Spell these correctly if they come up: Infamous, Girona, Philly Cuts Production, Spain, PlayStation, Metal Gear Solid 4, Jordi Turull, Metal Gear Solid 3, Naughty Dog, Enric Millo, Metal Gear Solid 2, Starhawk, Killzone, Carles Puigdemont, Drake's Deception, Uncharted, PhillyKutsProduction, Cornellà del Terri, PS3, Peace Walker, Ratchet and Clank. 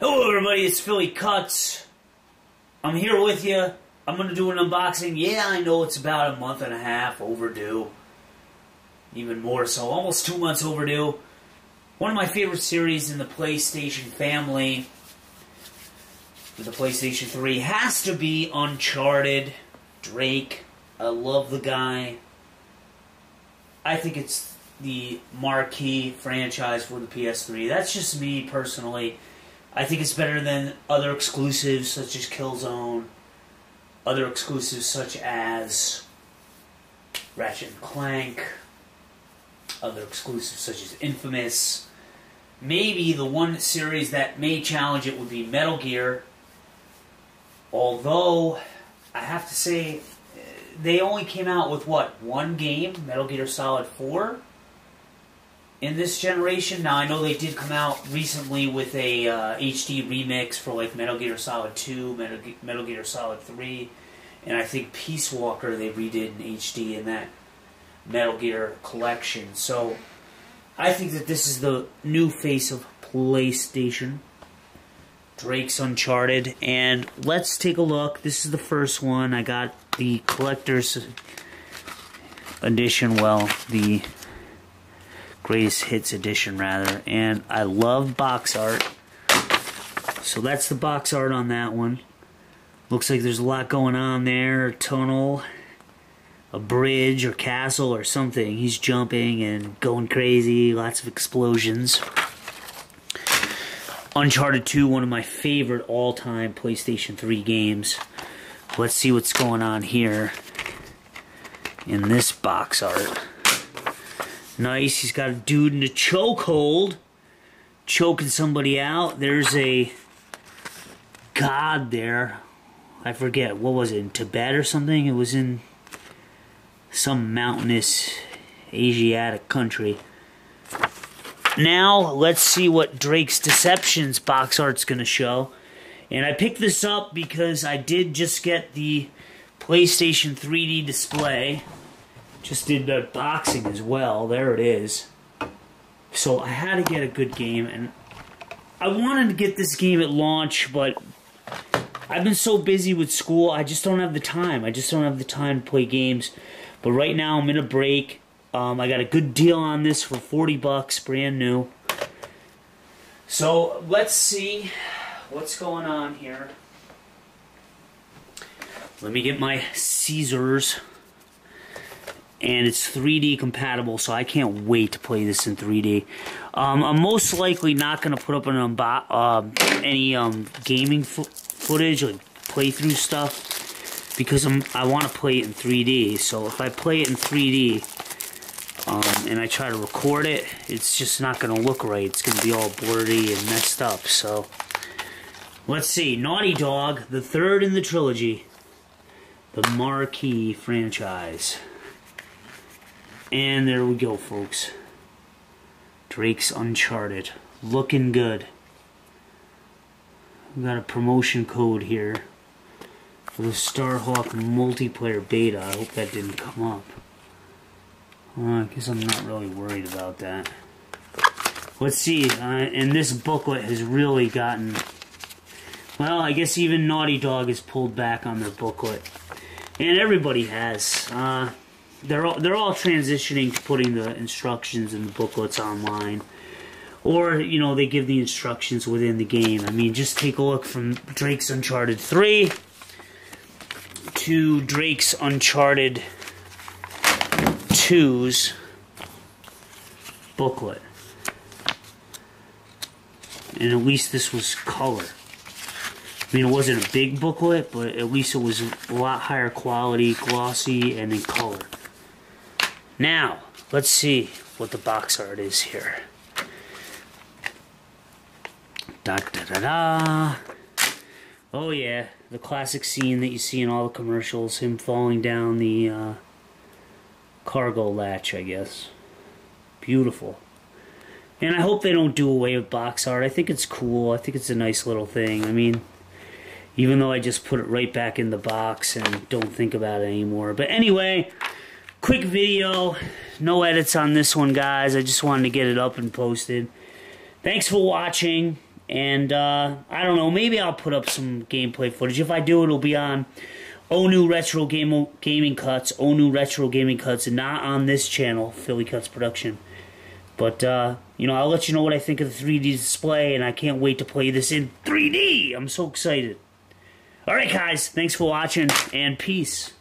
Hello everybody, it's Philly Cuts. I'm here with you. I'm going to do an unboxing. Yeah, I know it's about a month and a half overdue. Even more so, almost 2 months overdue. One of my favorite series in the PlayStation family, with the PlayStation 3, has to be Uncharted. Drake, I love the guy. I think it's the marquee franchise for the PS3. That's just me personally. I think it's better than other exclusives such as Killzone, other exclusives such as Ratchet and Clank, other exclusives such as Infamous. Maybe the one series that may challenge it would be Metal Gear, although I have to say they only came out with, what, one game, Metal Gear Solid 4? In this generation. Now I know they did come out recently with a HD remix for like Metal Gear Solid 2, Metal Gear Solid 3, and I think Peace Walker they redid in HD in that Metal Gear collection. So I think that this is the new face of PlayStation, Drake's Uncharted, and let's take a look. This is the first one. I got the collector's edition, well, the Greatest Hits edition, rather, and I love box art. So that's the box art on that one. Looks like there's a lot going on there. A tunnel, a bridge or castle or something. He's jumping and going crazy, lots of explosions. Uncharted 2, one of my favorite all-time PlayStation 3 games. Let's see what's going on here in this box art. Nice, he's got a dude in a chokehold, choking somebody out. There's a god there. I forget, what was it, in Tibet or something? It was in some mountainous Asiatic country. Now, let's see what Drake's Deception's box art's going to show. And I picked this up because I did just get the PlayStation 3D display. Just did the boxing as well. There it is. So I had to get a good game, and I wanted to get this game at launch, but I've been so busy with school, I just don't have the time. I just don't have the time to play games. But right now I'm in a break. I got a good deal on this for 40 bucks, brand new. So let's see what's going on here. Let me get my Caesars. And it's 3D compatible, so I can't wait to play this in 3D. I'm most likely not going to put up any gaming footage, like playthrough stuff, because I want to play it in 3D. So if I play it in 3D and I try to record it, it's just not going to look right. It's going to be all blurry and messed up. So let's see. Naughty Dog, the third in the trilogy, the marquee franchise. And there we go, folks. Drake's Uncharted. Looking good. We've got a promotion code here for the Starhawk multiplayer beta. I hope that didn't come up. I guess I'm not really worried about that. Let's see. And this booklet has really gotten... Well, I guess even Naughty Dog has pulled back on their booklet. And everybody has. They're all transitioning to putting the instructions and the booklets online, or you know, they give the instructions within the game. I mean, just take a look from Drake's Uncharted 3 to Drake's Uncharted 2's booklet, and at least this was color. I mean, it wasn't a big booklet, but at least it was a lot higher quality, glossy, and in color. Now, let's see what the box art is here. Da-da-da-da! Oh yeah, the classic scene that you see in all the commercials, him falling down the cargo latch, I guess. Beautiful. And I hope they don't do away with box art. I think it's cool. I think it's a nice little thing. I mean, even though I just put it right back in the box and don't think about it anymore. But anyway, quick video, no edits on this one, guys. I just wanted to get it up and posted. Thanks for watching. And I don't know, maybe I'll put up some gameplay footage. If I do, it'll be on ONU Retro Gaming Cuts, ONU Retro Gaming Cuts, and not on this channel, Philly Cuts Production. But, you know, I'll let you know what I think of the 3D display, and I can't wait to play this in 3D! I'm so excited. Alright guys, thanks for watching, and peace.